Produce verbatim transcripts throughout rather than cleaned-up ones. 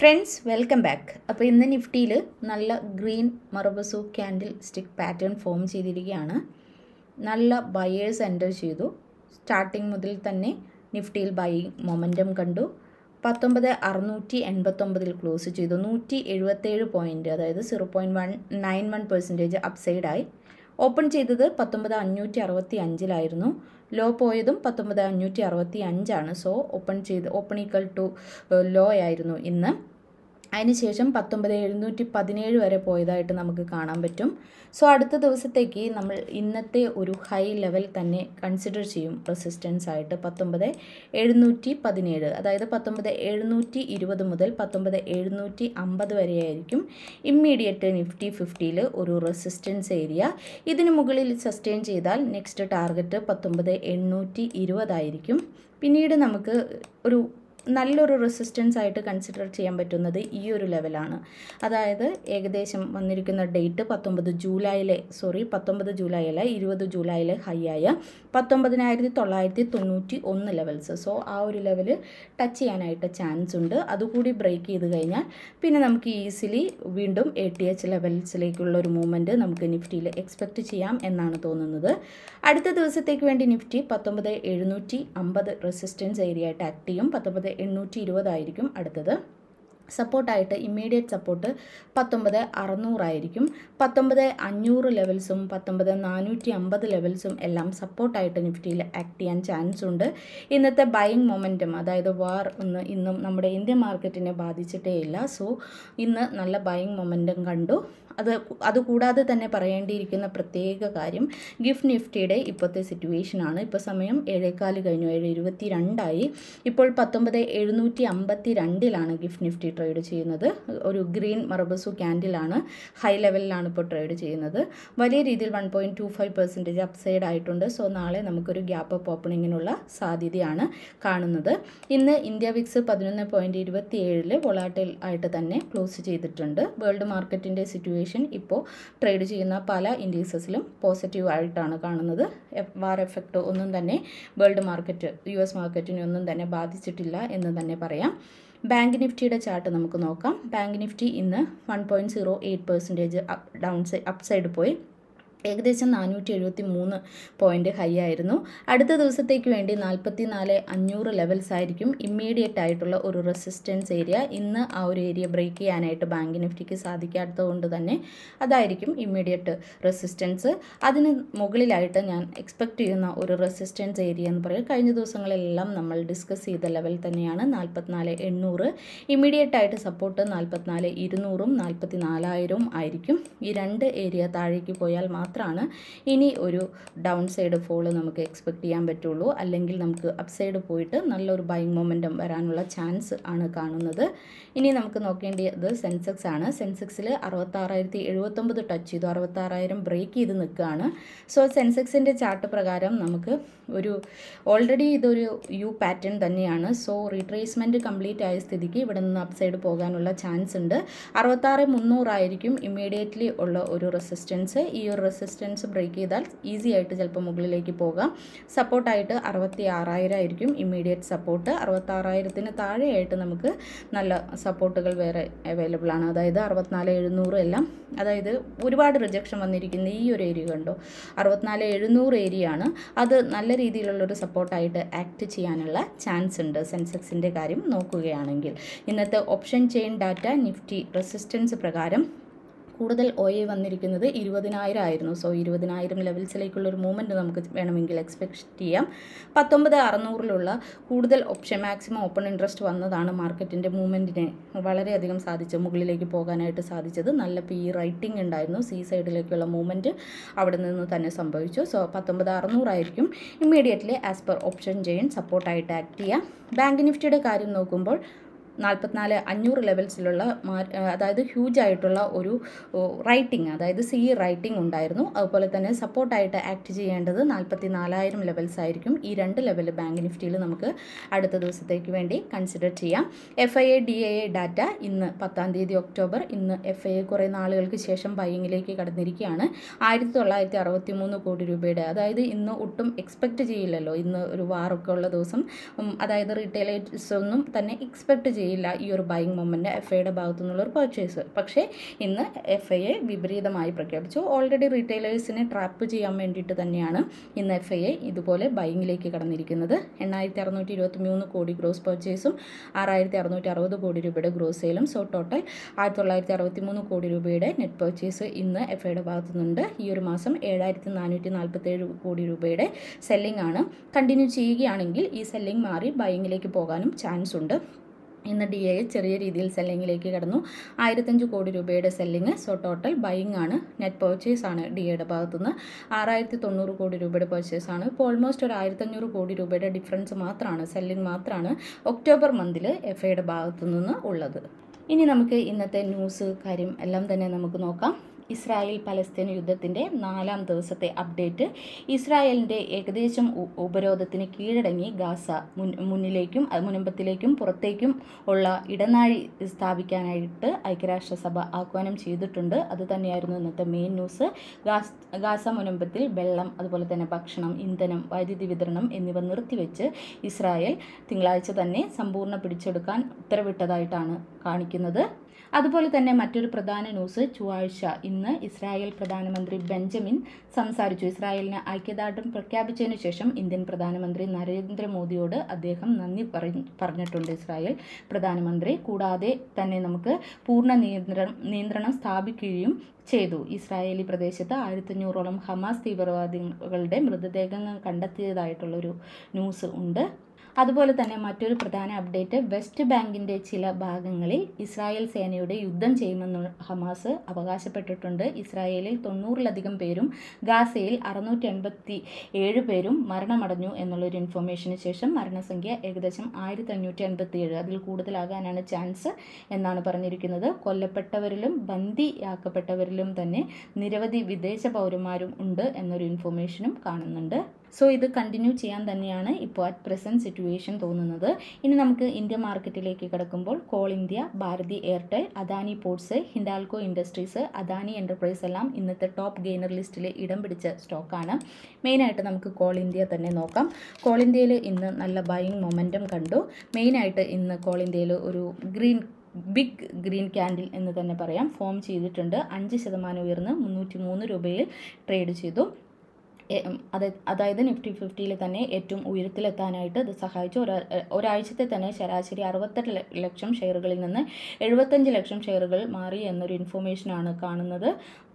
Friends welcome back. അപ്പോൾ ഇന്ന് നിഫ്റ്റിയിൽ നല്ല green മറബസു candlestick pattern form ചെയ്തിരിക്കുകയാണ്. നല്ല ബയേഴ്സ് എൻ്റർ ചെയ്തു. സ്റ്റാർട്ടിംഗ് മുതൽ തന്നെ നിഫ്റ്റിയിൽ ബൈയിങ് മൊമെൻറ്റം കണ്ടു. പത്തൊമ്പത് അറുന്നൂറ്റി എൺപത്തൊമ്പതിൽ ക്ലോസ് ചെയ്തു. നൂറ്റി എഴുപത്തേഴ് പോയിൻറ്റ്, അതായത് zero point one nine one percentage അപ്സൈഡായി. ഓപ്പൺ ചെയ്തത് പത്തൊമ്പത് അഞ്ഞൂറ്റി അറുപത്തി അഞ്ചിലായിരുന്നു. ലോ പോയതും പത്തൊമ്പത് അഞ്ഞൂറ്റി അറുപത്തി അഞ്ചാണ്. സോ ഓപ്പൺ ചെയ്ത് ഓപ്പൺ ഈക്വൽ ടു ലോ ആയിരുന്നു ഇന്ന്. അതിനുശേഷം പത്തൊമ്പത് എഴുന്നൂറ്റി പതിനേഴ് വരെ പോയതായിട്ട് നമുക്ക് കാണാൻ പറ്റും. സോ അടുത്ത ദിവസത്തേക്ക് നമ്മൾ ഇന്നത്തെ ഒരു ഹൈ ലെവൽ തന്നെ കൺസിഡർ ചെയ്യും റെസിസ്റ്റൻസ് ആയിട്ട്. പത്തൊമ്പത് എഴുന്നൂറ്റി പതിനേഴ്, അതായത് പത്തൊമ്പത് എഴുന്നൂറ്റി ഇരുപത് മുതൽ പത്തൊമ്പത് എഴുന്നൂറ്റി അമ്പത് വരെയായിരിക്കും ഇമ്മീഡിയറ്റ് നിഫ്റ്റി ഫിഫ്റ്റിയിൽ ഒരു റെസിസ്റ്റൻസ് ഏരിയ. ഇതിന് മുകളിൽ സസ്റ്റെയിൻ ചെയ്താൽ നെക്സ്റ്റ് ടാർഗറ്റ് പത്തൊമ്പത് എണ്ണൂറ്റി ഇരുപതായിരിക്കും. പിന്നീട് നമുക്ക് ഒരു നല്ലൊരു റെസിസ്റ്റൻസ് ആയിട്ട് കൺസിഡർ ചെയ്യാൻ പറ്റുന്നത് ഈ ഒരു ലെവലാണ്. അതായത് ഏകദേശം വന്നിരിക്കുന്ന ഡേറ്റ് പത്തൊമ്പത് ജൂലൈയിലെ സോറി പത്തൊമ്പത് ജൂലൈയിലെ ഇരുപത് ജൂലൈയിലെ ഹൈ ആയ പത്തൊമ്പതിനായിരത്തി തൊള്ളായിരത്തി തൊണ്ണൂറ്റി ഒന്ന് ലെവൽസ്. സോ ആ ഒരു ലെവൽ ടച്ച് ചെയ്യാനായിട്ട് ചാൻസ് ഉണ്ട്. അതുകൂടി ബ്രേക്ക് ചെയ്ത് കഴിഞ്ഞാൽ പിന്നെ നമുക്ക് ഈസിലി വീണ്ടും എ ടി എച്ച് ലെവൽസിലേക്കുള്ള ഒരു മൂവ്മെൻറ്റ് നമുക്ക് നിഫ്റ്റിയിൽ എക്സ്പെക്റ്റ് ചെയ്യാം എന്നാണ് തോന്നുന്നത്. അടുത്ത ദിവസത്തേക്ക് വേണ്ടി നിഫ്റ്റി പത്തൊമ്പത് എഴുന്നൂറ്റി അമ്പത് റെസിസ്റ്റൻസ് ഏരിയ ആയിട്ട് ആക്ട് ചെയ്യും. പത്തൊമ്പത് എണ്ണൂറ്റി ഇരുപതായിരിക്കും അടുത്തത്. സപ്പോർട്ടായിട്ട് ഇമ്മീഡിയറ്റ് സപ്പോർട്ട് പത്തൊമ്പത് അറുന്നൂറായിരിക്കും. പത്തൊമ്പത് അഞ്ഞൂറ് ലെവൽസും പത്തൊമ്പത് നാനൂറ്റി അമ്പത് ലെവൽസും എല്ലാം സപ്പോർട്ടായിട്ട് നിഫ്റ്റിയിൽ ആക്ട് ചെയ്യാൻ ചാൻസ് ഉണ്ട്. ഇന്നത്തെ ബൈയിങ് മൊമെൻറ്റം, അതായത് വാർ ഒന്ന് ഇന്നും നമ്മുടെ ഇന്ത്യൻ മാർക്കറ്റിനെ ബാധിച്ചിട്ടേ ഇല്ല. സോ ഇന്ന് നല്ല ബൈയിങ് മൊമെൻറ്റം കണ്ടു. അത് അതുകൂടാതെ തന്നെ പറയേണ്ടിയിരിക്കുന്ന പ്രത്യേക കാര്യം ഗിഫ്റ്റ് നിഫ്റ്റിയുടെ ഇപ്പോഴത്തെ സിറ്റുവേഷനാണ്. ഇപ്പോൾ സമയം ഏഴേകാല് കഴിഞ്ഞു, ഏഴ് ഇരുപത്തി രണ്ടായി. ഇപ്പോൾ പത്തൊമ്പത് എഴുന്നൂറ്റി അമ്പത്തി രണ്ടിലാണ് ഗിഫ്റ്റ് നിഫ്റ്റി ട്രേഡ് ചെയ്യുന്നത്. ഒരു ഗ്രീൻ മറബസു ക്യാൻഡിലാണ്, ഹൈ ലെവലിലാണ് ഇപ്പോൾ ട്രേഡ് ചെയ്യുന്നത്. വലിയ രീതിയിൽ one point two five percentage upside ആയിട്ടുണ്ട്. സോ നാളെ നമുക്കൊരു ഗ്യാപ്പ് അപ്പ് ഓപ്പണിങ്ങിനുള്ള സാധ്യതയാണ് കാണുന്നത്. ഇന്ന് ഇന്ത്യ വിക്സ് പതിനൊന്ന് പോയിൻറ്റ് ഇരുപത്തി ഏഴിൽ വോളാട്ടൈൽ ആയിട്ട് തന്നെ ക്ലോസ് ചെയ്തിട്ടുണ്ട്. വേൾഡ് മാർക്കറ്റിൻ്റെ സിറ്റുവേഷൻ ഇപ്പോൾ ട്രേഡ് ചെയ്യുന്ന പല ഇൻഡീസസിലും പോസിറ്റീവ് ആയിട്ടാണ് കാണുന്നത്. വാർ എഫക്റ്റ് ഒന്നും തന്നെ വേൾഡ് മാർക്കറ്റ് യു എസ് മാർക്കറ്റിനെ ഒന്നും തന്നെ ബാധിച്ചിട്ടില്ല എന്ന് തന്നെ പറയാം. ബാങ്ക് നിഫ്റ്റിയുടെ ചാർട്ട് നമുക്ക് നോക്കാം. ബാങ്ക് നിഫ്റ്റി ഇന്ന് one point zero eight percentage down upside പോയി. ഏകദേശം നാനൂറ്റി എഴുപത്തി മൂന്ന് പോയിൻറ്റ് ഹൈ ആയിരുന്നു. അടുത്ത ദിവസത്തേക്ക് വേണ്ടി നാൽപ്പത്തി നാല് അഞ്ഞൂറ് ലെവൽസ് ആയിരിക്കും ഇമ്മീഡിയറ്റ് ആയിട്ടുള്ള ഒരു റെസിസ്റ്റൻസ് ഏരിയ. ഇന്ന് ആ ഒരു ഏരിയ ബ്രേക്ക് ചെയ്യാനായിട്ട് ബാങ്ക് നിഫ്റ്റിക്ക് സാധിക്കാത്തത് കൊണ്ട് തന്നെ അതായിരിക്കും ഇമ്മീഡിയറ്റ് റെസിസ്റ്റൻസ്. അതിന് മുകളിലായിട്ട് ഞാൻ എക്സ്പെക്റ്റ് ചെയ്യുന്ന ഒരു റെസിസ്റ്റൻസ് ഏരിയ എന്ന് പറയുന്നത് കഴിഞ്ഞ ദിവസങ്ങളിലെല്ലാം നമ്മൾ ഡിസ്കസ് ചെയ്ത ലെവൽ തന്നെയാണ് നാൽപ്പത്തിനാല് എണ്ണൂറ്. ഇമ്മീഡിയറ്റ് ആയിട്ട് സപ്പോർട്ട് നാൽപ്പത്തിനാല് ഇരുന്നൂറും നാൽപ്പത്തി നാലായിരവും ആയിരിക്കും. ഈ രണ്ട് ഏരിയ താഴേക്ക് പോയാൽ മാത്രം ാണ് ഇനി ഒരു ഡൗൺ സൈഡ് ഫോള് നമുക്ക് എക്സ്പെക്റ്റ് ചെയ്യാൻ പറ്റുള്ളൂ. അല്ലെങ്കിൽ നമുക്ക് അപ് സൈഡ് പോയിട്ട് നല്ലൊരു ബൈയിങ് മൊമെൻറ്റം വരാനുള്ള ചാൻസ് ആണ് കാണുന്നത്. ഇനി നമുക്ക് നോക്കേണ്ടത് സെൻസെക്സ് ആണ്. സെൻസെക്സിൽ അറുപത്താറായിരത്തി എഴുപത്തൊമ്പത് ടച്ച് ചെയ്തു, അറുപത്താറായിരം ബ്രേക്ക് ചെയ്ത് നിൽക്കുകയാണ്. സോ സെൻസെക്സിൻ്റെ ചാർട്ട് പ്രകാരം നമുക്ക് ഒരു ഓൾറെഡി ഇതൊരു യു പാറ്റേൺ തന്നെയാണ്. സോ റീട്രേസ്മെൻറ്റ് കംപ്ലീറ്റ് ആയ സ്ഥിതിക്ക് ഇവിടെ നിന്ന് അപ് സൈഡ് പോകാനുള്ള ചാൻസ് ഉണ്ട്. അറുപത്താറ് മുന്നൂറായിരിക്കും ഇമ്മീഡിയറ്റ്ലി ഉള്ള ഒരു റെസിസ്റ്റൻസ്. ഈ ഒരു റെസിസ്റ്റൻസ് ബ്രേക്ക് ചെയ്താൽ ഈസി ആയിട്ട് ചിലപ്പോൾ മുകളിലേക്ക് പോകാം. സപ്പോർട്ടായിട്ട് അറുപത്തി ആറായിരം ആയിരിക്കും ഇമ്മീഡിയറ്റ് സപ്പോർട്ട്. അറുപത്താറായിരത്തിന് താഴെയായിട്ട് നമുക്ക് നല്ല സപ്പോർട്ടുകൾ വേറെ അവൈലബിൾ ആണ്. അതായത് അറുപത്തിനാല് എഴുന്നൂറ് എല്ലാം, അതായത് ഒരുപാട് റിജക്ഷൻ വന്നിരിക്കുന്ന ഈ ഒരു ഏരിയ കണ്ടോ, അറുപത്തിനാല് എഴുന്നൂറ് ഏരിയ ആണ്. അത് നല്ല രീതിയിലുള്ളൊരു സപ്പോർട്ടായിട്ട് ആക്ട് ചെയ്യാനുള്ള ചാൻസ് ഉണ്ട് സെൻസെക്സിൻ്റെ കാര്യം നോക്കുകയാണെങ്കിൽ. ഇന്നത്തെ option chain data Nifty resistance പ്രകാരം കൂടുതൽ ഓയെ വന്നിരിക്കുന്നത് ഇരുപതിനായിരം ആയിരുന്നു. സോ ഇരുപതിനായിരം ലെവൽസിലേക്കുള്ളൊരു മൂവ്മെൻറ്റ് നമുക്ക് വേണമെങ്കിൽ എക്സ്പെക്റ്റ് ചെയ്യാം. പത്തൊമ്പത് അറുന്നൂറിലുള്ള കൂടുതൽ ഓപ്ഷൻ മാക്സിമം ഓപ്പൺ ഇൻട്രസ്റ്റ് വന്നതാണ് മാർക്കറ്റിൻ്റെ മൂവ്മെൻറ്റിനെ വളരെയധികം സാധിച്ചു മുകളിലേക്ക് പോകാനായിട്ട് സാധിച്ചത്. നല്ല പി റൈറ്റിംഗ് ഉണ്ടായിരുന്നു. സീ സൈഡിലേക്കുള്ള മൂവ്മെൻറ്റ് അവിടെ നിന്ന് തന്നെ സംഭവിച്ചു. സോ പത്തൊമ്പത് അറുന്നൂറായിരിക്കും immediately as per option chain സപ്പോർട്ടായിട്ട് ആക്ട് ചെയ്യാം. ബാങ്ക് നിഫ്റ്റിയുടെ കാര്യം നോക്കുമ്പോൾ നാൽപ്പത്തിനാല് അഞ്ഞൂറ് ലെവൽസിലുള്ള മാ അതായത് ഹ്യൂജ് ആയിട്ടുള്ള ഒരു റൈറ്റിംഗ്, അതായത് സി റൈറ്റിംഗ് ഉണ്ടായിരുന്നു. അതുപോലെ തന്നെ സപ്പോർട്ടായിട്ട് ആക്ട് ചെയ്യേണ്ടത് നാൽപ്പത്തി നാലായിരം ലെവൽസ് ആയിരിക്കും. ഈ രണ്ട് ലെവൽ ബാങ്ക് നിഫ്റ്റിയിൽ നമുക്ക് അടുത്ത ദിവസത്തേക്ക് വേണ്ടി കൺസിഡർ ചെയ്യാം. F I A D I A data ഇന്ന് പത്താം തീയതി ഒക്ടോബർ. ഇന്ന് എഫ് ഐ എ കുറേ നാളുകൾക്ക് ശേഷം ബൈയിങ്ങിലേക്ക് കടന്നിരിക്കുകയാണ്. ആയിരത്തി തൊള്ളായിരത്തി അറുപത്തി മൂന്ന് കോടി രൂപയുടെ, അതായത് ഇന്ന് ഒട്ടും എക്സ്പെക്റ്റ് ചെയ്യില്ലല്ലോ. ഇന്ന് ഒരു വാറൊക്കെ ഉള്ള ദിവസം, അതായത് റീറ്റെയിലേഴ്സ് ഒന്നും തന്നെ എക്സ്പെക്റ്റ് ചെയ്യില്ല ഈ ഒരു ബൈയിങ് മൊമെൻറ്റ് എഫ് ഐയുടെ ഭാഗത്തു നിന്നുള്ളൊരു പർച്ചേസ്. പക്ഷേ ഇന്ന് എഫ് ഐ എ വിപരീതമായി പ്രഖ്യാപിച്ചു. ഓൾറെഡി റീറ്റെയിലേഴ്സിനെ ട്രാപ്പ് ചെയ്യാൻ വേണ്ടിയിട്ട് തന്നെയാണ് ഇന്ന് എഫ് ഐ എ ഇതുപോലെ ബൈയിങ്ങിലേക്ക് കടന്നിരിക്കുന്നത്. എണ്ണായിരത്തി അറുന്നൂറ്റി ഇരുപത്തി മൂന്ന് കോടി ഗ്രോസ് പർച്ചേസും ആറായിരത്തി അറുന്നൂറ്റി അറുപത് കോടി രൂപയുടെ ഗ്രോസ് സെയിലും സോ ടോട്ടൽ ആയിരത്തി തൊള്ളായിരത്തി അറുപത്തി മൂന്ന് കോടി രൂപയുടെ നെറ്റ് പർച്ചേസ് ഇന്ന് എഫ് ഐയുടെ ഭാഗത്തു നിന്നുണ്ട്. ഈ ഒരു മാസം ഏഴായിരത്തി നാനൂറ്റി നാൽപ്പത്തേഴ് കോടി രൂപയുടെ സെല്ലിംഗ് ആണ്. കണ്ടിന്യൂ ചെയ്യുകയാണെങ്കിൽ ഈ സെല്ലിംഗ് മാറി ബൈയിങ്ങിലേക്ക് പോകാനും ചാൻസ് ഉണ്ട്. ഇന്ന് ഡി ഐ ചെറിയ രീതിയിൽ സെല്ലിങ്ങിലേക്ക് കടന്നു, ആയിരത്തഞ്ച് കോടി രൂപയുടെ സെല്ലിങ്. സോ ടോട്ടൽ ബൈയിങ് ആണ്, നെറ്റ് പേർച്ചേസ് ആണ് ഡി ഐയുടെ ഭാഗത്തുനിന്ന്. ആറായിരത്തി തൊണ്ണൂറ് കോടി രൂപയുടെ പേർച്ചേസ് ആണ്. ഇപ്പോൾ ഓൾമോസ്റ്റ് ഒരു ആയിരത്തഞ്ഞൂറ് കോടി രൂപയുടെ ഡിഫറൻസ് മാത്രമാണ്, സെല്ലിങ് മാത്രമാണ് ഒക്ടോബർ മന്തിൽ എഫ് ഐയുടെ ഭാഗത്തു നിന്ന് ഉള്ളത്. ഇനി നമുക്ക് ഇന്നത്തെ ന്യൂസ് കാര്യം എല്ലാം തന്നെ നമുക്ക് നോക്കാം. ഇസ്രായേൽ പലസ്തീൻ യുദ്ധത്തിൻ്റെ നാലാം ദിവസത്തെ അപ്ഡേറ്റ്. ഇസ്രായേലിൻ്റെ ഏകദേശം ഉപരോധത്തിന് കീഴടങ്ങി ഗാസ മുന്നിലേക്കും മുനമ്പത്തിലേക്കും പുറത്തേക്കും ഉള്ള ഇടനാഴി സ്ഥാപിക്കാനായിട്ട് ഐക്യരാഷ്ട്രസഭ ആഹ്വാനം ചെയ്തിട്ടുണ്ട്. അതുതന്നെയായിരുന്നു ഇന്നത്തെ മെയിൻ ന്യൂസ്. ഗാസ് ഗാസ മുനമ്പത്തിൽ വെള്ളം, അതുപോലെ തന്നെ ഭക്ഷണം, ഇന്ധനം, വൈദ്യുതി വിതരണം എന്നിവ നിർത്തിവെച്ച് ഇസ്രായേൽ തിങ്കളാഴ്ച തന്നെ സമ്പൂർണ്ണ പിടിച്ചെടുക്കാൻ ഉത്തരവിട്ടതായിട്ടാണ് കാണിക്കുന്നത്. അതുപോലെ തന്നെ മറ്റൊരു പ്രധാന ന്യൂസ്, ചൊവ്വാഴ്ച ഇന്ന് ഇസ്രായേൽ പ്രധാനമന്ത്രി ബെഞ്ചമിൻ സംസാരിച്ചു. ഇസ്രായേലിന് ഐക്യദാർഢ്യം പ്രഖ്യാപിച്ചതിനു ശേഷം ഇന്ത്യൻ പ്രധാനമന്ത്രി നരേന്ദ്രമോദിയോട് അദ്ദേഹം നന്ദി പറഞ്ഞിട്ടുണ്ട് ഇസ്രായേൽ പ്രധാനമന്ത്രി. കൂടാതെ തന്നെ നമുക്ക് പൂർണ്ണ നിയന്ത്രണം നിയന്ത്രണം സ്ഥാപിക്കുകയും ചെയ്തു. ഇസ്രായേലി പ്രദേശത്ത് ആയിരത്തഞ്ഞൂറോളം ഹമാസ് തീവ്രവാദികളുടെ മൃതദേഹങ്ങൾ കണ്ടെത്തിയതായിട്ടുള്ളൊരു ന്യൂസ് ഉണ്ട്. അതുപോലെ തന്നെ മറ്റൊരു പ്രധാന അപ്ഡേറ്റ്, വെസ്റ്റ് ബാങ്കിൻ്റെ ചില ഭാഗങ്ങളിൽ ഇസ്രായേൽ സേനയുടെ യുദ്ധം ചെയ്യുമെന്ന് ഹമാസ് അവകാശപ്പെട്ടിട്ടുണ്ട്. ഇസ്രായേലിൽ തൊണ്ണൂറിലധികം പേരും ഗാസയിൽ അറുന്നൂറ്റി എൺപത്തി ഏഴ് പേരും മരണമടഞ്ഞു എന്നുള്ളൊരു ഇൻഫോർമേഷന് ശേഷം മരണസംഖ്യ ഏകദേശം ആയിരത്തി അഞ്ഞൂറ്റി എൺപത്തി ഏഴ് അതിൽ കൂടുതലാകാനാണ് ചാൻസ് എന്നാണ് പറഞ്ഞിരിക്കുന്നത്. കൊല്ലപ്പെട്ടവരിലും ബന്ദിയാക്കപ്പെട്ടവരിലും തന്നെ നിരവധി വിദേശ പൗരന്മാരും ഉണ്ട് എന്നൊരു ഇൻഫോർമേഷനും കാണുന്നുണ്ട്. സോ ഇത് കണ്ടിന്യൂ ചെയ്യാൻ തന്നെയാണ് ഇപ്പോൾ അറ്റ് പ്രസൻറ്റ് സിറ്റുവേഷൻ തോന്നുന്നത്. ഇനി നമുക്ക് ഇന്ത്യ മാർക്കറ്റിലേക്ക് കിടക്കുമ്പോൾ Coal India, Bharti Airtel, Adani Ports, Hindalco Industries, Adani Enterprise എല്ലാം ഇന്നത്തെ ടോപ്പ് ഗെയിനർ ലിസ്റ്റിൽ ഇടം പിടിച്ച സ്റ്റോക്കാണ്. മെയിനായിട്ട് നമുക്ക് കോൾ ഇന്ത്യ തന്നെ നോക്കാം. കോൾ ഇന്ത്യയിൽ ഇന്ന് നല്ല ബൈയിങ് മൊമെൻറ്റം കണ്ടു. മെയിനായിട്ട് ഇന്ന് കോൾ ഇന്ത്യയിൽ ഒരു ഗ്രീൻ ബിഗ് ഗ്രീൻ ക്യാൻഡിൽ എന്ന് തന്നെ പറയാം ഫോം ചെയ്തിട്ടുണ്ട്. അഞ്ച് ശതമാനം ഉയർന്ന് മുന്നൂറ്റി മൂന്ന് രൂപയിൽ ട്രേഡ് ചെയ്തു. അതായത് നിഫ്റ്റി ഫിഫ്റ്റിയിൽ തന്നെ ഏറ്റവും ഉയരത്തിലെത്താനായിട്ട് ഇത് സഹായിച്ചു. ഒരാ ഒരാഴ്ചത്തെ തന്നെ ശരാശരി അറുപത്തെട്ട് ലക്ഷം ഷെയറുകളിൽ നിന്ന് എഴുപത്തഞ്ച് ലക്ഷം ഷെയറുകൾ മാറി എന്നൊരു ഇൻഫോർമേഷനാണ് കാണുന്നത്.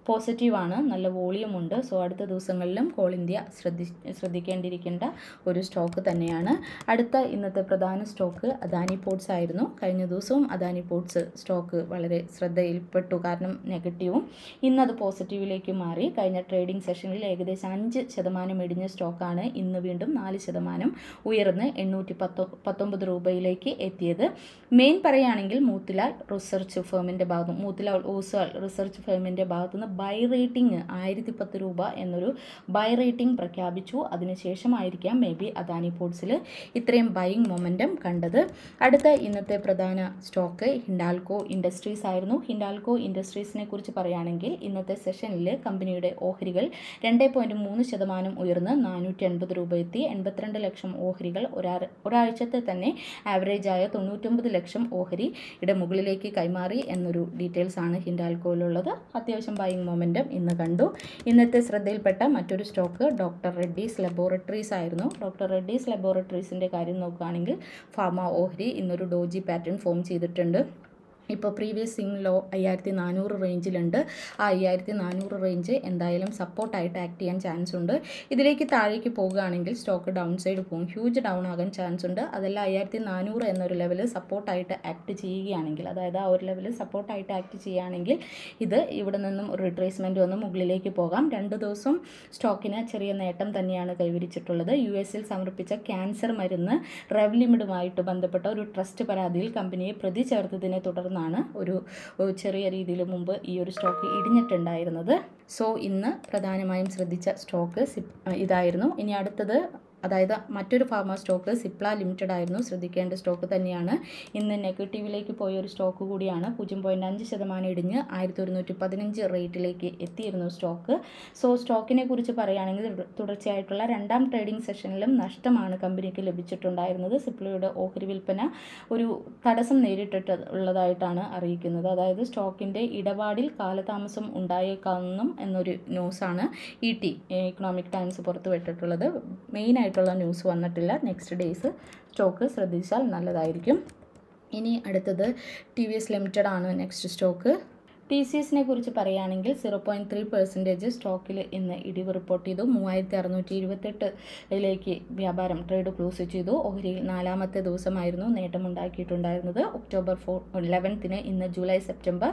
പോസിറ്റീവാണ്, നല്ല വോളിയമുണ്ട്. സോ അടുത്ത ദിവസങ്ങളിലും കോൾ ഇന്ത്യ ശ്രദ്ധി ശ്രദ്ധിക്കേണ്ടിയിരിക്കേണ്ട ഒരു സ്റ്റോക്ക് തന്നെയാണ്. അടുത്ത ഇന്നത്തെ പ്രധാന സ്റ്റോക്ക് അദാനി പോർട്സ് ആയിരുന്നു. കഴിഞ്ഞ ദിവസവും അദാനി പോർട്സ് സ്റ്റോക്ക് വളരെ ശ്രദ്ധയിൽപ്പെട്ടു, കാരണം നെഗറ്റീവും ഇന്നത് പോസിറ്റീവിലേക്ക് മാറി. കഴിഞ്ഞ ട്രേഡിംഗ് സെഷനിൽ ഏകദേശം അഞ്ച് ശതമാനം ഇടിഞ്ഞ സ്റ്റോക്കാണ് ഇന്ന് വീണ്ടും നാല് ശതമാനം ഉയർന്ന് എണ്ണൂറ്റി പത്തൊ പത്തൊമ്പത് രൂപയിലേക്ക് എത്തിയത്. മെയിൻ പറയുകയാണെങ്കിൽ മൂത്തിലാൽ റിസർച്ച് ഫേമിൻ്റെ ഭാഗത്തും മൂത്തിലാൽ ഓസ്വാൾ റിസർച്ച് ഫേമിൻ്റെ ഭാഗത്തുനിന്ന് ബൈ റേറ്റിംഗ് ആയിരത്തി പത്ത് രൂപ എന്നൊരു ബൈ റേറ്റിംഗ് പ്രഖ്യാപിച്ചു. അതിനുശേഷമായിരിക്കാം മേ ബി അദാനി പോർട്സിൽ ഇത്രയും ബൈയിങ് മൊമെൻറ്റം കണ്ടത്. അടുത്ത ഇന്നത്തെ പ്രധാന സ്റ്റോക്ക് ഹിൻഡാൽക്കോ ഇൻഡസ്ട്രീസ് ആയിരുന്നു. ഹിൻഡാൽക്കോ ഇൻഡസ്ട്രീസിനെ കുറിച്ച് പറയുകയാണെങ്കിൽ ഇന്നത്തെ സെഷനിൽ കമ്പനിയുടെ ഓഹരികൾ രണ്ട് പോയിൻറ്റ് മൂന്ന് ശതമാനം ഉയർന്ന് നാനൂറ്റി എൺപത് രൂപ എത്തി. എൺപത്തിരണ്ട് ലക്ഷം ഓഹരികൾ ഒരാ ഒരാഴ്ചത്തെ തന്നെ ആവറേജായ തൊണ്ണൂറ്റൊമ്പത് ലക്ഷം ഓഹരിയുടെ മുകളിലേക്ക് കൈമാറി എന്നൊരു ഡീറ്റെയിൽസ് ആണ് ഹിൻഡാൽക്കോയിലുള്ളത്. അത്യാവശ്യം ബൈയിങ് മൊമെൻറ്റം ഇന്ന് കണ്ടു. ഇന്നത്തെ ശ്രദ്ധയിൽപ്പെട്ട മറ്റൊരു സ്റ്റോക്ക് ഡോക്ടർ റെഡ്ഡീസ് ലബോറട്ടറീസ് ആയിരുന്നു. ഡോക്ടർ റെഡ്ഡീസ് ലബോറട്ടറീസിൻ്റെ കാര്യം നോക്കുകയാണെങ്കിൽ ഫാർമ ഓഹരി ഇന്നൊരു ഡോജി പാറ്റേൺ ഫോം ചെയ്തിട്ടുണ്ട്. ഇപ്പോൾ പ്രീവിയസ് സിംഗ് ലോ അയ്യായിരത്തി നാനൂറ് റേഞ്ചിലുണ്ട്. ആ അയ്യായിരത്തി നാനൂറ് റേഞ്ച് എന്തായാലും സപ്പോർട്ടായിട്ട് ആക്ട് ചെയ്യാൻ ചാൻസ് ഉണ്ട്. ഇതിലേക്ക് താഴേക്ക് പോകുകയാണെങ്കിൽ സ്റ്റോക്ക് ഡൗൺ സൈഡ് പോകും, ഹ്യൂജ് ഡൗൺ ആകാൻ ചാൻസ് ഉണ്ട്. അതല്ല അയ്യായിരത്തി നാനൂറ് എന്നൊരു ലെവൽ സപ്പോർട്ടായിട്ട് ആക്ട് ചെയ്യുകയാണെങ്കിൽ, അതായത് ആ ഒരു ലെവൽ സപ്പോർട്ടായിട്ട് ആക്ട് ചെയ്യുകയാണെങ്കിൽ ഇത് ഇവിടെ നിന്നും ഒരു റിട്രേസ്മെൻറ്റ് വന്ന് മുകളിലേക്ക് പോകാം. രണ്ട് ദിവസം സ്റ്റോക്കിന് ചെറിയ നേട്ടം തന്നെയാണ് കൈവരിച്ചിട്ടുള്ളത്. യു എസിൽ സമർപ്പിച്ച ക്യാൻസർ മരുന്ന് റെവ്ലിമിഡുമായിട്ട് ബന്ധപ്പെട്ട ഒരു ട്രസ്റ്റ് പരാതിയിൽ കമ്പനിയെ പ്രതി ചേർത്തതിനെ തുടർന്ന് ാണ് ഒരു ചെറിയ രീതിയിൽ മുമ്പ് ഈ ഒരു സ്റ്റോക്ക് ഇടിഞ്ഞിട്ടുണ്ടായിരുന്നത്. സോ ഇന്ന് പ്രധാനമായും ശ്രദ്ധിച്ച സ്റ്റോക്ക് ഇതായിരുന്നു. ഇനി അടുത്തത് അതായത് മറ്റൊരു ഫാർമ സ്റ്റോക്ക് സിപ്ല ലിമിറ്റഡ് ആയിരുന്നു, ശ്രദ്ധിക്കേണ്ട സ്റ്റോക്ക് തന്നെയാണ്. ഇന്ന് നെഗറ്റീവിലേക്ക് പോയ ഒരു സ്റ്റോക്ക് കൂടിയാണ്. പൂജ്യം പോയിൻറ്റ് അഞ്ച് ശതമാനം ഇടിഞ്ഞ് ആയിരത്തി ഒരുന്നൂറ്റി പതിനഞ്ച് റേറ്റിലേക്ക് എത്തിയിരുന്നു സ്റ്റോക്ക്. സോ സ്റ്റോക്കിനെ കുറിച്ച് പറയുകയാണെങ്കിൽ തുടർച്ചയായിട്ടുള്ള രണ്ടാം ട്രേഡിംഗ് സെഷനിലും നഷ്ടമാണ് കമ്പനിക്ക് ലഭിച്ചിട്ടുണ്ടായിരുന്നത്. സിപ്ലയുടെ ഓഹരി വിൽപ്പന ഒരു തടസ്സം നേരിട്ടിട്ടുള്ളതായിട്ടാണ് അറിയിക്കുന്നത്. അതായത് സ്റ്റോക്കിൻ്റെ ഇടപാടിൽ കാലതാമസം ഉണ്ടായേക്കാവുന്നു എന്നൊരു ന്യൂസാണ് ഇ ടി ഇക്കണോമിക് ടൈംസ് പുറത്തുവിട്ടിട്ടുള്ളത്. മെയിനായിട്ടുള്ള ന്യൂസ് വന്നിട്ടില്ല. നെക്സ്റ്റ് ഡേയ്സ് സ്റ്റോക്ക് ശ്രദ്ധിച്ചാൽ നല്ലതായിരിക്കും. ഇനി അടുത്തത് ടി വി എസ് ലിമിറ്റഡ് ആണ് നെക്സ്റ്റ് സ്റ്റോക്ക്. ടി സി എസിനെ കുറിച്ച് പറയുകയാണെങ്കിൽ സീറോ പോയിൻറ്റ് ത്രീ പെർസെൻറ്റേജ് സ്റ്റോക്കിൽ ഇന്ന് ഇടിവ് റിപ്പോർട്ട് ചെയ്തു. മൂവായിരത്തി അറുന്നൂറ്റി ഇരുപത്തെട്ടിലേക്ക് വ്യാപാരം ട്രേഡ് ക്ലോസ് ചെയ്തു. ഓഹരിയിൽ നാലാമത്തെ ദിവസമായിരുന്നു നേട്ടമുണ്ടാക്കിയിട്ടുണ്ടായിരുന്നത്. ഒക്ടോബർ ഫോർ ഇലവൻത്തിന് ഇന്ന് ജൂലൈ സെപ്റ്റംബർ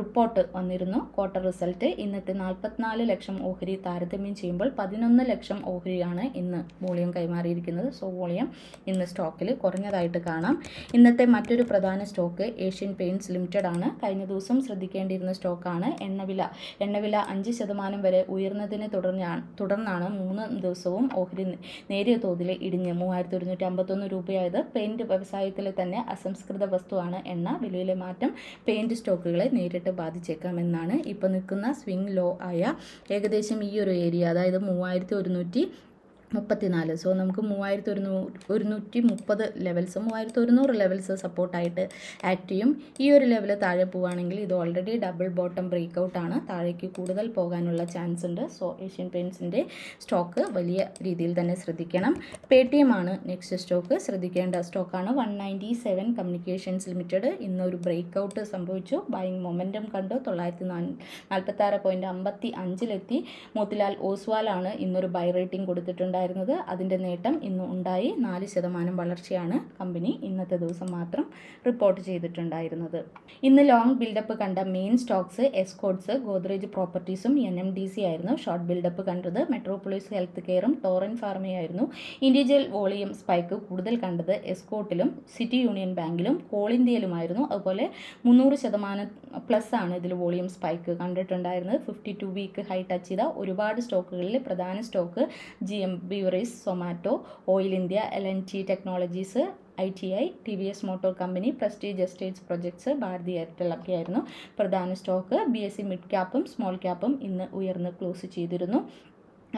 റിപ്പോർട്ട് വന്നിരുന്നു. ക്വാർട്ടർ റിസൾട്ട് ഇന്നത്തെ നാൽപ്പത്തിനാല് ലക്ഷം ഓഹരി താരതമ്യം ചെയ്യുമ്പോൾ പതിനൊന്ന് ലക്ഷം ഓഹരിയാണ് ഇന്ന് വോളിയം കൈമാറിയിരിക്കുന്നത്. സോ വോളിയം ഇന്ന് സ്റ്റോക്കിൽ കുറഞ്ഞതായിട്ട് കാണാം. ഇന്നത്തെ മറ്റൊരു പ്രധാന സ്റ്റോക്ക് ഏഷ്യൻ പെയിൻറ്റ്സ് ലിമിറ്റഡ് ആണ്. കഴിഞ്ഞ ദിവസം ശ്രദ്ധിക്കേണ്ട ിരുന്ന സ്റ്റോക്കാണ് എണ്ണവില. എണ്ണവില അഞ്ച് ശതമാനം വരെ ഉയർന്നതിനെ തുടർന്നാണ് തുടർന്നാണ് മൂന്ന് ദിവസവും ഓഹരി നേരിയ തോതിൽ ഇടിഞ്ഞ് മൂവായിരത്തി ഒരുന്നൂറ്റി അമ്പത്തൊന്ന് രൂപയായത്. പെയിൻറ് വ്യവസായത്തിലെ തന്നെ അസംസ്കൃത വസ്തുവാണ് എണ്ണ. വിലയിലെ മാറ്റം പെയിൻറ് സ്റ്റോക്കുകളെ നേരിട്ട് ബാധിച്ചേക്കാമെന്നാണ് ഇപ്പോൾ നിൽക്കുന്ന സ്വിംഗ് ലോ ആയ ഏകദേശം ഈ ഒരു ഏരിയ, അതായത് മൂവായിരത്തി ഒരുന്നൂറ്റി മുപ്പത്തിനാല്. സോ നമുക്ക് മൂവായിരത്തി ഒരുന്നൂ ഒരുന്നൂറ്റി മുപ്പത് ലെവൽസ് മൂവായിരത്തി ഒരുന്നൂറ് ലെവൽസ് സപ്പോർട്ടായിട്ട് ആക്ട് ചെയ്യും. ഈ ഒരു ലെവൽ താഴെ പോവുകയാണെങ്കിൽ ഇത് ഓൾറെഡി ഡബിൾ ബോട്ടം ബ്രേക്കൗട്ടാണ്. താഴേക്ക് കൂടുതൽ പോകാനുള്ള ചാൻസ് ഉണ്ട്. സോ ഏഷ്യൻ പെയിൻറ്റ്സിൻ്റെ സ്റ്റോക്ക് വലിയ രീതിയിൽ തന്നെ ശ്രദ്ധിക്കണം. പേ ടി എം ആണ് നെക്സ്റ്റ് സ്റ്റോക്ക്, ശ്രദ്ധിക്കേണ്ട സ്റ്റോക്കാണ്. One ninety seven Communications Limited ഇന്നൊരു ബ്രേക്കൗട്ട് സംഭവിച്ചു. ബൈങ് മൊമെൻറ്റം കണ്ടു. തൊള്ളായിരത്തി നാൽപ്പത്താറ് പോയിൻറ്റ് അമ്പത്തി അഞ്ചിലെത്തി. മോത്തിലാൽ ഓസ്വാലാണ് ഇന്നൊരു ബൈ റേറ്റിംഗ് കൊടുത്തിട്ടുണ്ടായിരുന്നത്. അതിൻ്റെ നേട്ടം ഇന്ന് ഉണ്ടായി. നാല് ശതമാനം വളർച്ചയാണ് കമ്പനി ഇന്നത്തെ ദിവസം മാത്രം റിപ്പോർട്ട് ചെയ്തിട്ടുണ്ടായിരുന്നത്. ഇന്ന് ലോങ് ബിൽഡപ്പ് കണ്ട മെയിൻ സ്റ്റോക്സ് എസ്കോട്സ്, ഗോദ്രേജ് പ്രോപ്പർട്ടീസും എൻ എം ഡി സി ആയിരുന്നു. ഷോർട്ട് ബിൽഡപ്പ് കണ്ടത് മെട്രോപോളിസ് ഹെൽത്ത് കെയറും ടോറൻറ്റ് ഫാർമയായിരുന്നു. ഇൻഡിവിജ്വൽ വോളിയം സ്പൈക്ക് കൂടുതൽ കണ്ടത് എസ്കോട്ടിലും സിറ്റി യൂണിയൻ ബാങ്കിലും കോൾ ഇന്ത്യയിലുമായിരുന്നു. അതുപോലെ മുന്നൂറ് ശതമാനം പ്ലസ് ആണ് ഇതിൽ വോളിയം സ്പൈക്ക് കണ്ടിട്ടുണ്ടായിരുന്നത്. Fifty two week high touch ചെയ്ത ഒരുപാട് സ്റ്റോക്കുകളിൽ പ്രധാന stock G M ബ്യൂറീസ്, Zomato, oil India, L and T technologies, I T I, T V S motor company, prestige estates projects, Bharti Airtel ഒക്കെ ആയിരുന്നു പ്രധാന stock. B S E mid ക്യാപ്പും small ക്യാപ്പും ഇന്ന് ഉയർന്ന് ക്ലോസ് ചെയ്തിരുന്നു.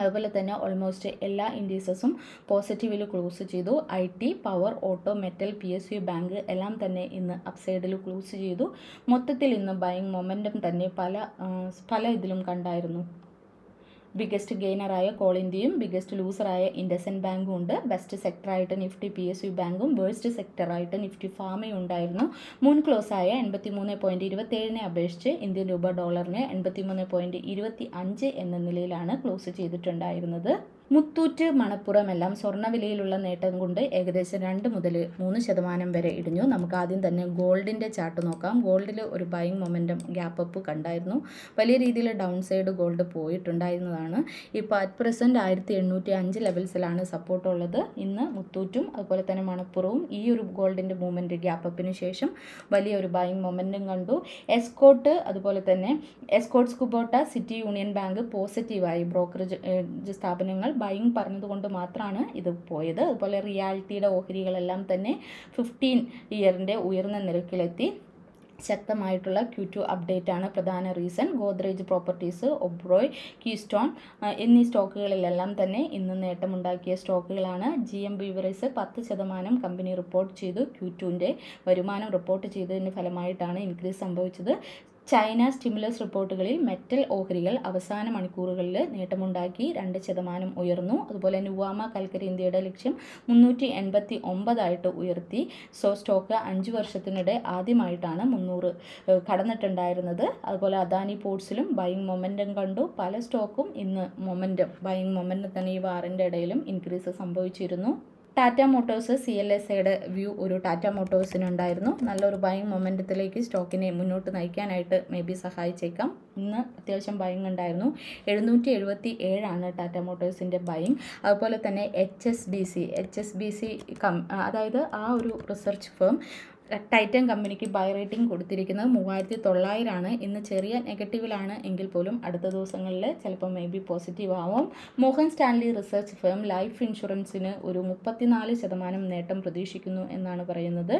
അതുപോലെ തന്നെ ഓൾമോസ്റ്റ് എല്ലാ ഇൻഡീസസും പോസിറ്റീവിൽ ക്ലോസ് ചെയ്തു. I T, power, auto, metal, P S U bank എല്ലാം തന്നെ ഇന്ന് അപ്സൈഡിൽ ക്ലോസ് ചെയ്തു. മൊത്തത്തിൽ ഇന്ന് ബൈങ് മൊമെൻറ്റം തന്നെ പല പല ഇതിലും കണ്ടായിരുന്നു. ബിഗ്ഗസ്റ്റ് ഗെയിനറായ കോൾ ഇന്ത്യയും ബിഗ്ഗസ്റ്റ് ലൂസറായ ഇൻഡസ്ഇൻഡ് ബാങ്കും ഉണ്ട്. ബെസ്റ്റ് സെക്ടറായിട്ട് നിഫ്റ്റി പി എസ് യു ബാങ്കും വേഴ്സ്റ്റ് സെക്ടറായിട്ട് നിഫ്റ്റി ഫാമയും ഉണ്ടായിരുന്നു. മുൻ ക്ലോസായ എൺപത്തി മൂന്ന് പോയിൻറ്റ് ഇരുപത്തേഴിനെ അപേക്ഷിച്ച് ഇന്ത്യൻ രൂപ ഡോളറിന് എൺപത്തി മൂന്ന് പോയിൻറ്റ് ഇരുപത്തി അഞ്ച് എന്ന നിലയിലാണ് ക്ലോസ് ചെയ്തിട്ടുണ്ടായിരുന്നത്. മുത്തൂറ്റ്, മണപ്പുറം എല്ലാം സ്വർണ്ണവിലയിലുള്ള നേട്ടം കൊണ്ട് ഏകദേശം രണ്ട് മുതൽ മൂന്ന് ശതമാനം വരെ ഇടിഞ്ഞു. നമുക്ക് ആദ്യം തന്നെ ഗോൾഡിൻ്റെ ചാർട്ട് നോക്കാം. ഗോൾഡിൽ ഒരു ബൈങ് മൊമെൻറ്റം ഗ്യാപ്പ് അപ്പ് കണ്ടായിരുന്നു. വലിയ രീതിയിൽ ഡൗൺ സൈഡ് ഗോൾഡ് പോയിട്ടുണ്ടായിരുന്നതാണ്. ഇപ്പോൾ അറ്റ് പ്രസൻറ്റ് ആയിരത്തി എണ്ണൂറ്റി അഞ്ച് ലെവൽസിലാണ് സപ്പോർട്ടുള്ളത്. ഇന്ന് മുത്തൂറ്റും അതുപോലെ തന്നെ മണപ്പുറവും ഈ ഒരു ഗോൾഡിൻ്റെ മൂവ്മെൻറ്റ് ഗ്യാപ്പ് അപ്പിന് ശേഷം വലിയൊരു ബൈങ് മൊമെൻറ്റം കണ്ടു. എസ്കോട്ട്, അതുപോലെ തന്നെ Escorts Kubota, City Union bank പോസിറ്റീവായി. ബ്രോക്കറേജ് സ്ഥാപനങ്ങൾ ബൈങ് പറഞ്ഞതുകൊണ്ട് മാത്രമാണ് ഇത് പോയത്. അതുപോലെ റിയാലിറ്റിയുടെ ഓഹരികളെല്ലാം തന്നെ ഫിഫ്റ്റീൻ ഇയറിൻ്റെ ഉയർന്ന നിരക്കിലെത്തി. ശക്തമായിട്ടുള്ള ക്യൂ ടു അപ്ഡേറ്റ് ആണ് പ്രധാന reason. Godrej properties, Oberoi, Keystone എന്നീ സ്റ്റോക്കുകളിലെല്ലാം തന്നെ ഇന്ന് നേട്ടമുണ്ടാക്കിയ സ്റ്റോക്കുകളാണ്. ജി എം ബ്യൂവറീസ് പത്ത് ശതമാനം കമ്പനി റിപ്പോർട്ട് ചെയ്തു. ക്യൂ ടുവിൻ്റെ വരുമാനം റിപ്പോർട്ട് ചെയ്തതിന് ഫലമായിട്ടാണ് ഇൻക്രീസ് സംഭവിച്ചത്. ചൈന സ്റ്റിമുലസ് റിപ്പോർട്ടുകളിൽ മെറ്റൽ ഓഹരികൾ അവസാന മണിക്കൂറുകളിൽ നേട്ടമുണ്ടാക്കി. രണ്ട് ശതമാനം ഉയർന്നു. അതുപോലെ നുവാമ കൽക്കരി ഇന്ത്യയുടെ ലക്ഷ്യം മുന്നൂറ്റി എൺപത്തി ഒമ്പതായിട്ട് ഉയർത്തി. സോ സ്റ്റോക്ക് അഞ്ച് വർഷത്തിനിടെ ആദ്യമായിട്ടാണ് മുന്നൂറ് കടന്നിട്ടുണ്ടായിരുന്നത്. അതുപോലെ അദാനി പോർട്സിലും ബൈങ് മൊമെൻറ്റം കണ്ടു. പല സ്റ്റോക്കും ഇന്ന് മൊമെൻറ്റം ബൈങ് മൊമെൻറ്റം തന്നെ ഈ വാറിൻ്റെ ഇടയിലും ഇൻക്രീസ് സംഭവിച്ചിരുന്നു. Tata Motors C L S എയുടെ വ്യൂ ഒരു ടാറ്റ മോട്ടോഴ്സിനുണ്ടായിരുന്നു. നല്ലൊരു ബൈങ് മൊമെൻറ്റത്തിലേക്ക് സ്റ്റോക്കിനെ മുന്നോട്ട് നയിക്കാനായിട്ട് മേ ബി സഹായിച്ചേക്കാം. ഇന്ന് അത്യാവശ്യം ബൈങ് ഉണ്ടായിരുന്നു. എഴുന്നൂറ്റി എഴുപത്തി ഏഴാണ് ടാറ്റ മോട്ടോഴ്സിൻ്റെ ബൈങ്. അതുപോലെ തന്നെ H S B C H S B C കം അതായത് ആ ഒരു റിസർച്ച് ഫേം ടൈറ്റൻ കമ്പനിക്ക് ബൈ റേറ്റിംഗ് കൊടുത്തിരിക്കുന്നത് മൂവായിരത്തി തൊള്ളായിരമാണ്. ഇന്ന് ചെറിയ നെഗറ്റീവിലാണ് എങ്കിൽ പോലും അടുത്ത ദിവസങ്ങളിൽ ചിലപ്പോൾ മേ ബി പോസിറ്റീവ് ആവും. മോഹൻ സ്റ്റാൻലി റിസർച്ച് ഫേം ലൈഫ് ഇൻഷുറൻസിന് ഒരു മുപ്പത്തിനാല് ശതമാനം നേട്ടം പ്രതീക്ഷിക്കുന്നു എന്നാണ് പറയുന്നത്.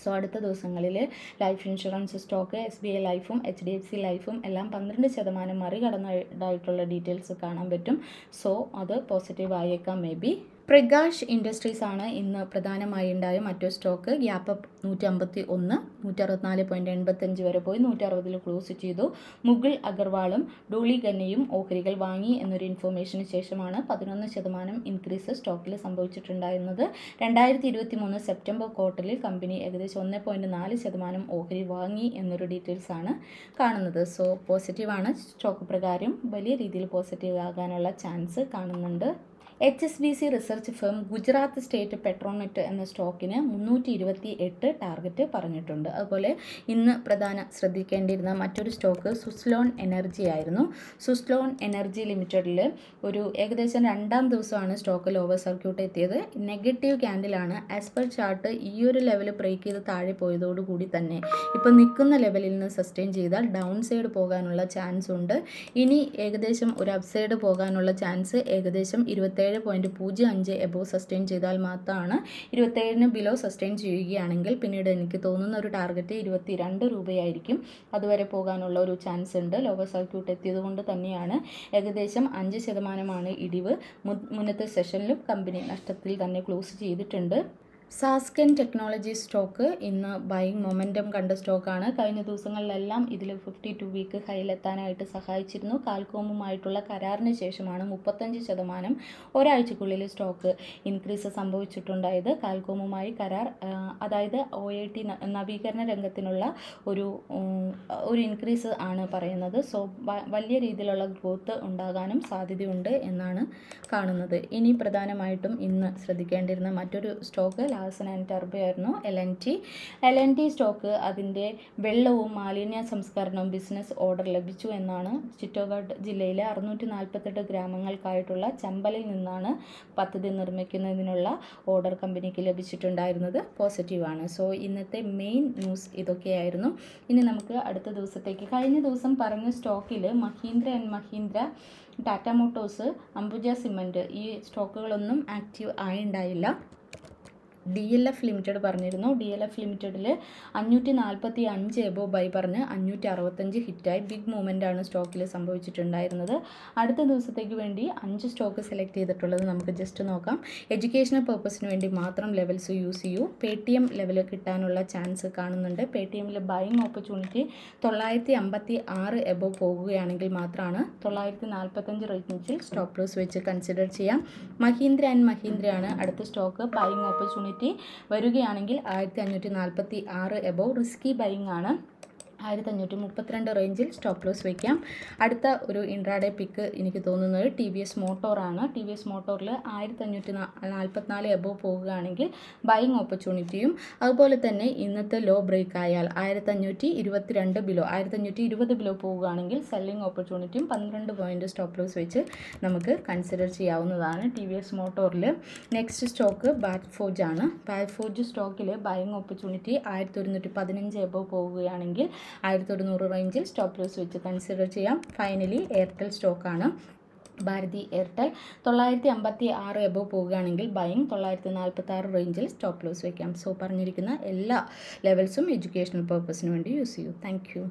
സോ അടുത്ത ദിവസങ്ങളിൽ life insurance stock S B I ലൈഫും എച്ച് ഡി എഫ് സി ലൈഫും എല്ലാം പന്ത്രണ്ട് ശതമാനം മറികടന്നതായിട്ടുള്ള ഡീറ്റെയിൽസ് കാണാൻ പറ്റും. സോ അത് പോസിറ്റീവ് ആയേക്കാം മേ ബി. പ്രകാശ് ഇൻഡസ്ട്രീസാണ് ഇന്ന് പ്രധാനമായി ഉണ്ടായ മറ്റൊരു സ്റ്റോക്ക്. ഗ്യാപ്പ് നൂറ്റി അമ്പത്തി ഒന്ന് നൂറ്റി അറുപത്തിനാല് പോയിൻറ്റ് എൺപത്തഞ്ച് വരെ പോയി നൂറ്റി അറുപതിൽ ക്ലോസ് ചെയ്തു. മുഗൾ അഗർവാളും ഡോളി ഖന്നയും ഓഹരികൾ വാങ്ങി എന്നൊരു ഇൻഫോർമേഷന് ശേഷമാണ് പതിനൊന്ന് ശതമാനം ഇൻക്രീസ് സ്റ്റോക്കിൽ സംഭവിച്ചിട്ടുണ്ടായിരുന്നത്. രണ്ടായിരത്തി ഇരുപത്തി മൂന്ന് സെപ്റ്റംബർ ക്വാർട്ടറിൽ കമ്പനി ഏകദേശം ഒന്ന് പോയിൻറ്റ് നാല് ശതമാനം ഓഹരി വാങ്ങി എന്നൊരു ഡീറ്റെയിൽസ് ആണ് കാണുന്നത്. സോ പോസിറ്റീവാണ് സ്റ്റോക്ക്, പ്രകാരം വലിയ രീതിയിൽ പോസിറ്റീവ് ആകാനുള്ള ചാൻസ് കാണുന്നുണ്ട്. H S B C research firm Gujarat State Petronet എന്ന സ്റ്റോക്കിന് മുന്നൂറ്റി ഇരുപത്തി എട്ട് ടാർഗറ്റ് പറഞ്ഞിട്ടുണ്ട്. അതുപോലെ ഇന്ന് പ്രധാന ശ്രദ്ധിക്കേണ്ടിയിരുന്ന മറ്റൊരു സ്റ്റോക്ക് സുസ്ലോൺ എനർജി ആയിരുന്നു. സുസ്ലോൺ എനർജി ലിമിറ്റഡിൽ ഒരു ഏകദേശം രണ്ടാം ദിവസമാണ് സ്റ്റോക്ക് ലോവർ സർക്യൂട്ട് എത്തിയത്. നെഗറ്റീവ് ക്യാൻഡിലാണ്. ആസ് പെർ ചാർട്ട് ഈ ഒരു ലെവൽ ബ്രേക്ക് ചെയ്ത് താഴെ പോയതോടുകൂടി തന്നെ ഇപ്പോൾ നിൽക്കുന്ന ലെവലിൽ നിന്ന് സസ്റ്റെയിൻ ചെയ്താൽ ഡൗൺ സൈഡ് പോകാനുള്ള ചാൻസ് ഉണ്ട്. ഇനി ഏകദേശം ഒരു അപ്സൈഡ് പോകാനുള്ള ചാൻസ് ഏകദേശം ഇരുപത്തേഴ് ഏഴ് പോയിൻറ്റ് പൂജ്യം അഞ്ച് എബോവ് സസ്റ്റെയിൻ ചെയ്താൽ മാത്രമാണ്. ഇരുപത്തേഴിന് ബിലോ സസ്റ്റെയിൻ ചെയ്യുകയാണെങ്കിൽ പിന്നീട് എനിക്ക് തോന്നുന്ന ഒരു ടാർഗറ്റ് ഇരുപത്തി രണ്ട് രൂപയായിരിക്കും. അതുവരെ പോകാനുള്ള ഒരു ചാൻസ് ഉണ്ട്. ലോവർ സർക്യൂട്ട് എത്തിയതുകൊണ്ട് തന്നെയാണ്. ഏകദേശം അഞ്ച് ശതമാനമാണ് ഇടിവ്. മുന്നത്തെ സെഷനിലും കമ്പനി നഷ്ടത്തിൽ തന്നെ ക്ലോസ് ചെയ്തിട്ടുണ്ട്. സാസ്കൻ ടെക്നോളജി സ്റ്റോക്ക് ഇന്ന് ബൈയിങ് മൊമെൻറ്റം കണ്ട സ്റ്റോക്കാണ്. കഴിഞ്ഞ ദിവസങ്ങളിലെല്ലാം ഇതിൽ ഫിഫ്റ്റി ടു വീക്ക് ഹൈയിലെത്താനായിട്ട് സഹായിച്ചിരുന്നു. കാൽക്കോമുമായിട്ടുള്ള കരാറിന് ശേഷമാണ് മുപ്പത്തഞ്ച് ശതമാനം ഒരാഴ്ചക്കുള്ളിൽ സ്റ്റോക്ക് ഇൻക്രീസ് സംഭവിച്ചിട്ടുണ്ടായത്. കാൽക്കോമുമായി കരാർ, അതായത് ഒ ഐ ടി നവീകരണ രംഗത്തിനുള്ള ഒരു ഒരു ഇൻക്രീസ് ആണ് പറയുന്നത്. സോ വലിയ രീതിയിലുള്ള ഗ്രോത്ത് ഉണ്ടാകാനും സാധ്യതയുണ്ട് എന്നാണ് കാണുന്നത്. ഇനി പ്രധാനമായിട്ടും ഇന്ന് ശ്രദ്ധിക്കേണ്ടിയിരുന്ന മറ്റൊരു സ്റ്റോക്ക് ലാസൻ ആൻഡ് ടർബോ ആയിരുന്നു. L N T L N T stock അതിൻ്റെ വെള്ളവും മാലിന്യ സംസ്കരണവും ബിസിനസ് ഓർഡർ ലഭിച്ചു എന്നാണ്. ചിറ്റോഗഡ് ജില്ലയിലെ അറുന്നൂറ്റി നാൽപ്പത്തെട്ട് ഗ്രാമങ്ങൾക്കായിട്ടുള്ള ചമ്പലിൽ നിന്നാണ് പദ്ധതി നിർമ്മിക്കുന്നതിനുള്ള ഓർഡർ കമ്പനിക്ക് ലഭിച്ചിട്ടുണ്ടായിരുന്നത്. പോസിറ്റീവാണ്. സോ ഇന്നത്തെ മെയിൻ ന്യൂസ് ഇതൊക്കെയായിരുന്നു. ഇനി നമുക്ക് അടുത്ത ദിവസത്തേക്ക്. കഴിഞ്ഞ ദിവസം പറഞ്ഞ സ്റ്റോക്കിൽ Mahindra and Mahindra, Tata Motors, Ambuja Cement ഈ സ്റ്റോക്കുകളൊന്നും ആക്റ്റീവ് ആയിണ്ടായില്ല. ഡി എൽ എഫ് ലിമിറ്റഡ് പറഞ്ഞിരുന്നു. ഡി എൽ എഫ് ലിമിറ്റഡിൽ അഞ്ഞൂറ്റി നാൽപ്പത്തി അഞ്ച് എബോ ബൈ പറഞ്ഞ് അഞ്ഞൂറ്റി അറുപത്തഞ്ച് ഹിറ്റായി. ബിഗ് മൂവ്മെൻറ്റാണ് സ്റ്റോക്കിൽ സംഭവിച്ചിട്ടുണ്ടായിരുന്നത്. അടുത്ത ദിവസത്തേക്ക് വേണ്ടി അഞ്ച് സ്റ്റോക്ക് സെലക്ട് ചെയ്തിട്ടുള്ളത് നമുക്ക് ജസ്റ്റ് നോക്കാം. എഡ്യൂക്കേഷണൽ പർപ്പസിന് വേണ്ടി മാത്രം ലെവൽസ് യൂസ് ചെയ്യൂ. പേ ടി എം ലെവൽ കിട്ടാനുള്ള ചാൻസ് കാണുന്നുണ്ട്. പേ ടി എമ്മിൽ ബൈയിങ് ഓപ്പർച്യൂണിറ്റി തൊള്ളായിരത്തി അമ്പത്തി ആറ് എബോ പോകുകയാണെങ്കിൽ മാത്രമാണ്. തൊള്ളായിരത്തി നാൽപ്പത്തഞ്ച് റേറ്റിംഗ്സിൽ സ്റ്റോപ്പ് ലോസ് വെച്ച് കൺസിഡർ ചെയ്യാം. മഹീന്ദ്ര ആൻഡ് മഹീന്ദ്രയാണ് അടുത്ത സ്റ്റോക്ക്. ബൈയിങ് ഓപ്പർച്യൂണിറ്റി വരികയാണെങ്കിൽ ആയിരത്തി അഞ്ഞൂറ്റി നാൽപ്പത്തി ആറ് എബോവ് റിസ്കി ബൈയിങ് ആണ്. ആയിരത്തി അഞ്ഞൂറ്റി മുപ്പത്തിരണ്ട് റേഞ്ചിൽ സ്റ്റോപ്പ് ലോസ് വയ്ക്കാം. അടുത്ത ഒരു ഇൻട്രാഡേ പിക്ക് എനിക്ക് തോന്നുന്നത് ടി വി എസ് മോട്ടോറാണ്. ടി വി എസ് മോട്ടോറിൽ ആയിരത്തി അഞ്ഞൂറ്റി നാൽപ്പത്തിനാല് എബോവ് പോകുകയാണെങ്കിൽ ബൈയിങ് ഓപ്പർച്യൂണിറ്റിയും അതുപോലെ തന്നെ ഇന്നത്തെ ലോ ബ്രേക്ക് ആയാൽ ആയിരത്തി അഞ്ഞൂറ്റി ഇരുപത്തിരണ്ട് ബിലോ ആയിരത്തി അഞ്ഞൂറ്റി ഇരുപത് ബിലോ പോകുകയാണെങ്കിൽ സെല്ലിംഗ് ഓപ്പർച്യൂണിറ്റിയും പന്ത്രണ്ട് പോയിൻറ്റ് സ്റ്റോപ്പ് ലോസ് വെച്ച് നമുക്ക് കൺസിഡർ ചെയ്യാവുന്നതാണ് ടി വി എസ് മോട്ടോറിൽ. നെക്സ്റ്റ് സ്റ്റോക്ക് ബാറ്റ്ഫോർജ് ആണ്. ബാറ്റ്ഫോർജ് സ്റ്റോക്കിൽ ബൈയിങ് ഓപ്പർച്യൂണിറ്റി ആയിരത്തി ഒരുന്നൂറ്റി പതിനഞ്ച് എബോവ് പോകുകയാണെങ്കിൽ ആയിരത്തി ഒരുന്നൂറ് റേഞ്ചിൽ സ്റ്റോപ്പ് ലോസ് വെച്ച് കൺസിഡർ ചെയ്യാം. ഫൈനലി എയർടെൽ സ്റ്റോക്കാണ്. ഭാരതി എയർടെൽ തൊള്ളായിരത്തി അമ്പത്തി ആറ് എബോ പോവുകയാണെങ്കിൽ ബൈയിങ് തൊള്ളായിരത്തി നാൽപ്പത്തി ആറ് റേഞ്ചിൽ സ്റ്റോപ്പ് ലോസ് വയ്ക്കാം. സോ പറഞ്ഞിരിക്കുന്ന എല്ലാ ലെവൽസും എഡ്യൂക്കേഷണൽ പർപ്പസിന് വേണ്ടി യൂസ് ചെയ്യൂ. Thank U.